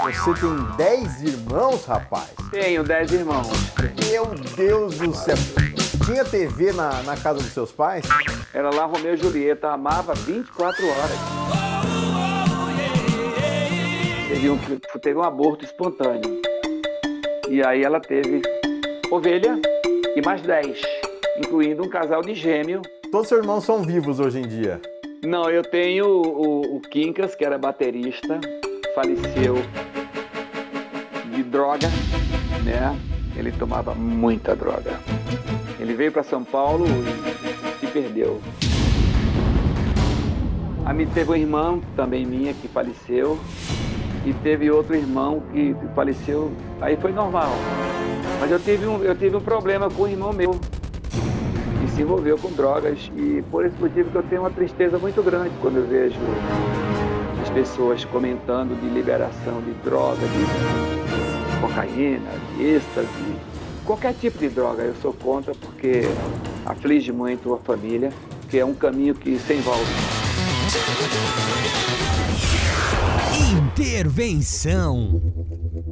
Você tem 10 irmãos, rapaz? Tenho 10 irmãos. Meu Deus do céu. Tinha TV na casa dos seus pais? Era lá Romeu e Julieta, amava 24 horas. Teve um aborto espontâneo. E aí ela teve ovelha e mais 10, incluindo um casal de gêmeo. Todos os seus irmãos são vivos hoje em dia? Não, eu tenho o Quincas, que era baterista, faleceu de droga, né? Ele tomava muita droga. Ele veio para São Paulo e se perdeu. Teve uma irmã também minha que faleceu e teve outro irmão que faleceu. Aí foi normal. Mas eu tive um problema com um irmão meu que se envolveu com drogas e por esse motivo que eu tenho uma tristeza muito grande quando eu vejo as pessoas comentando de liberação de droga, de cocaína, de êxtase. Qualquer tipo de droga eu sou contra porque aflige muito a família, que é um caminho que sem volta. Intervenção.